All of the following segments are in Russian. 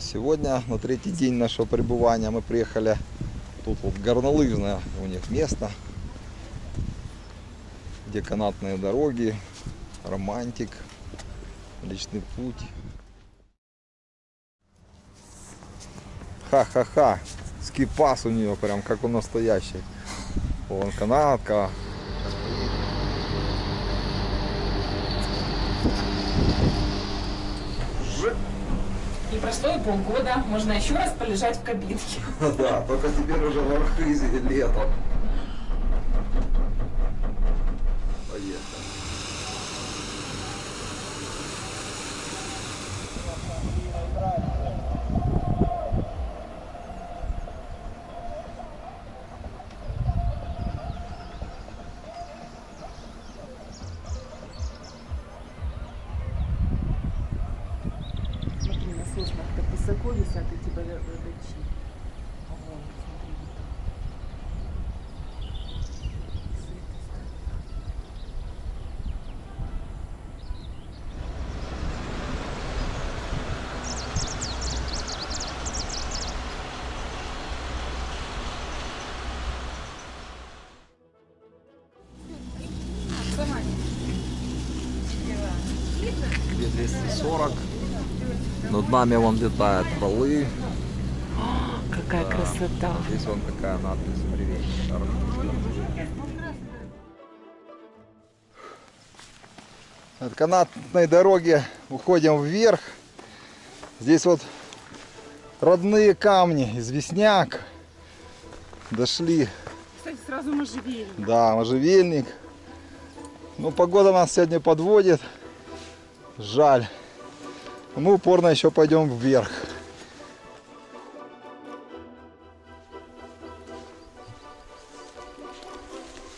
Сегодня, на третий день нашего пребывания, мы приехали, тут вот горнолыжное у них место, где канатные дороги, Романтик, личный путь. Ха-ха-ха, скипас у нее прям как у настоящей. Вон канатка. И прошло и полгода, можно еще раз полежать в кабинке. Да, только теперь уже в Архызе летом. Поехали. Высоко висят эти богачи. Где 240. Над нами вон летают валы. О, какая да. Красота! Здесь вон такая надпись «Привет». От канатной дороги уходим вверх. Здесь вот родные камни, известняк. Дошли. Кстати, сразу можжевельник. Да, можжевельник. Ну, погода нас сегодня подводит. Жаль. Мы упорно еще пойдем вверх.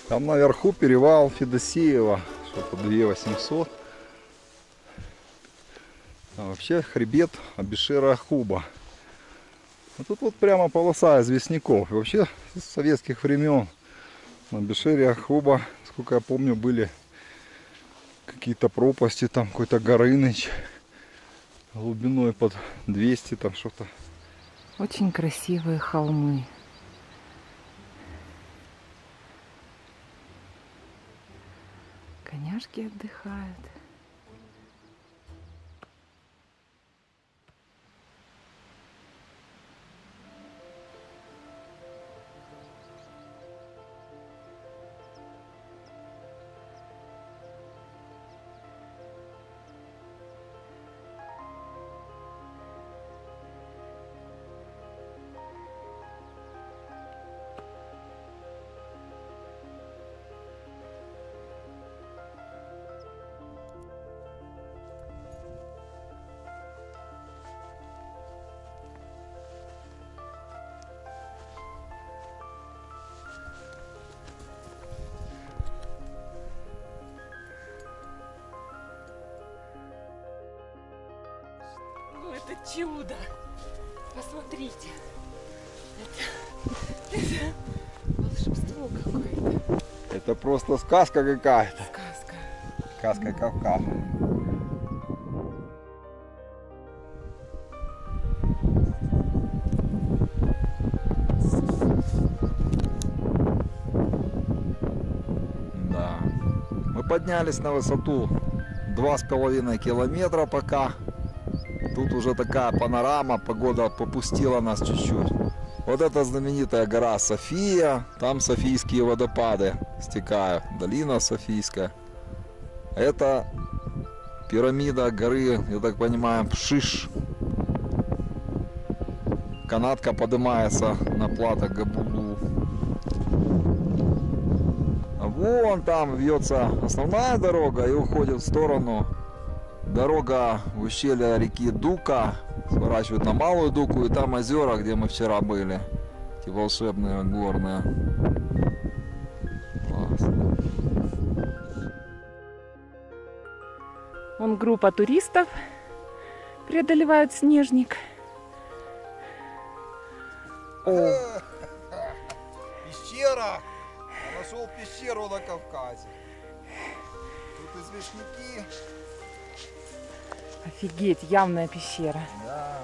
Там наверху перевал Федосеева, что-то 2800. А вообще хребет Абишера-Ахуба. А тут вот прямо полоса известняков. И вообще с советских времен на Абишере-Ахуба, сколько я помню, были какие-то пропасти, там какой-то Горыныч. Глубиной под 200, там что-то. Очень красивые холмы. Коняшки отдыхают. Это чудо! Посмотрите! Это волшебство какое-то! Это просто сказка какая-то! Сказка! Сказка Кавказа! Да! Мы поднялись на высоту 2,5 километра пока. Тут уже такая панорама, погода попустила нас чуть-чуть. Вот это знаменитая гора София, там Софийские водопады стекают, долина Софийская. Это пирамида горы, я так понимаю, Пшиш. Канатка поднимается на плато Габуду. А вон там вьется основная дорога и уходит в сторону. Дорога в ущелье реки Дука сворачивает на Малую Дуку, и там озера, где мы вчера были. Эти волшебные горные. Класс. Вон группа туристов преодолевает снежник. О. Пещера! Я нашел пещеру на Кавказе. Тут известняки. Офигеть, явная пещера. Да.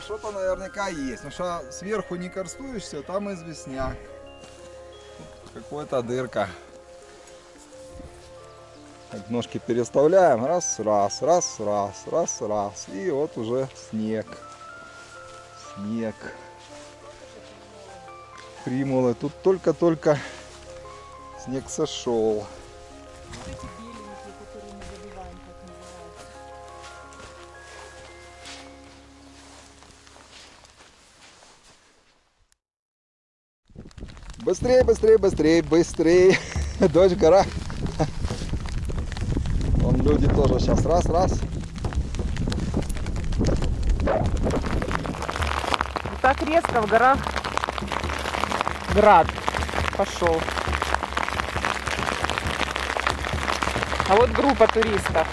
что-то наверняка есть. Потому что сверху не корстуешься, там известняк. Какая-то дырка. Так, ножки переставляем. Раз, раз, раз, раз, раз, раз. И вот уже снег. Снег. Примулы. Тут только-только снег сошел. Быстрее, быстрее, быстрее, быстрее. Дождь, гора. Вон люди тоже сейчас. Раз, раз. Вот так резко в горах град пошел. А вот группа туристов.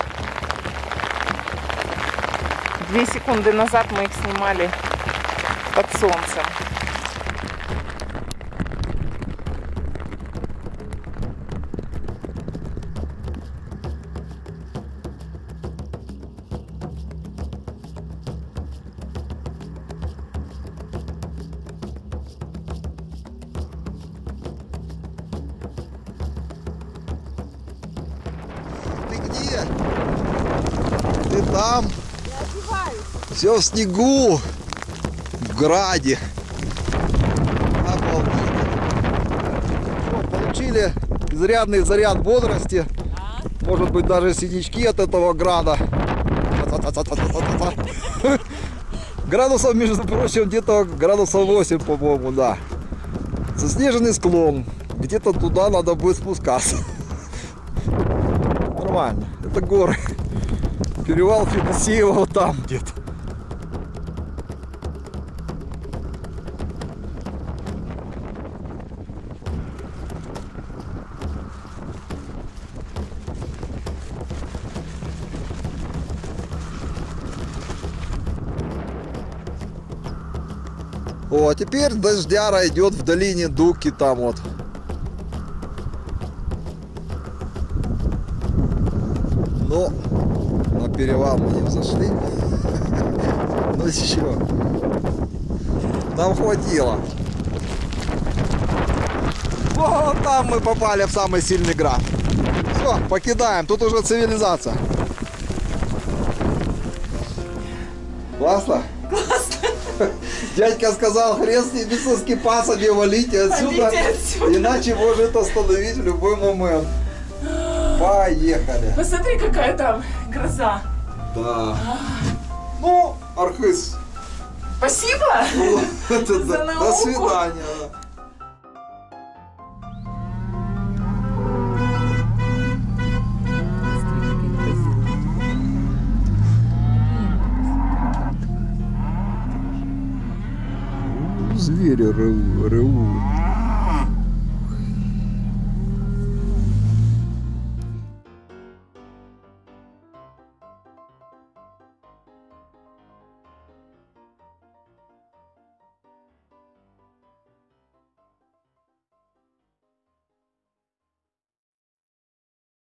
2 секунды назад мы их снимали под солнцем. Там все в снегу, в граде. Обалдеть. Получили изрядный заряд бодрости, может быть даже синячки от этого града. Градусов, между прочим, где-то градусов 8, по-моему, да. Заснеженный склон, где-то туда надо будет спускаться. Нормально, это горы. Перевал Федосеева вот там где-то. О, а теперь дождяра идет в долине Дуки там вот. Но перевал мы не взошли, но еще нам хватило. Вот там мы попали в самый сильный град. Все, покидаем, тут уже цивилизация. Классно? Классно. Дядька сказал, хрен с ними, со скипасами, валите отсюда, иначе может остановить в любой момент. Поехали. Посмотри, какая там гроза. Да. Ну, Архыз. Спасибо. Ну, это, за науку. До свидания. Звери ревут.